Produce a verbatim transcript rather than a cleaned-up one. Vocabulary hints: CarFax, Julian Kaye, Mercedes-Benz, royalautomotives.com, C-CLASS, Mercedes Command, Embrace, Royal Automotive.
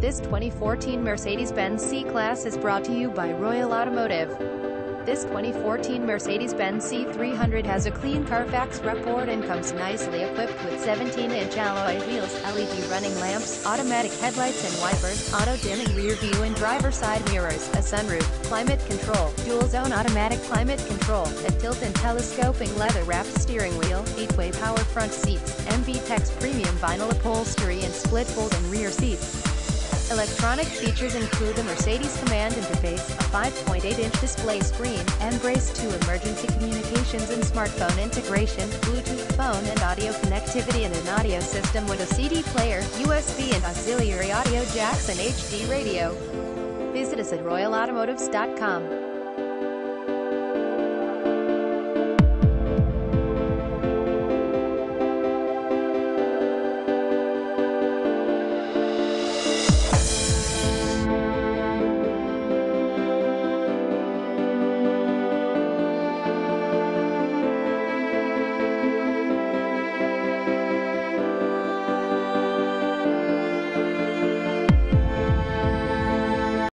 This twenty fourteen Mercedes-Benz C-Class is brought to you by Royal Automotive. This twenty fourteen Mercedes-Benz C three hundred has a clean Carfax report and comes nicely equipped with seventeen inch alloy wheels, L E D running lamps, automatic headlights and wipers, auto-dimming rear view and driver side mirrors, a sunroof, climate control, dual-zone automatic climate control, a tilt and telescoping leather-wrapped steering wheel, eight-way power front seats, M B Tex premium vinyl upholstery and split fold and rear seats. Electronic features include the Mercedes Command interface, a five point eight inch display screen, Embrace two emergency communications and smartphone integration, Bluetooth phone and audio connectivity and an audio system with a C D player, U S B and auxiliary audio jacks and H D radio. Visit us at royal automotives dot com.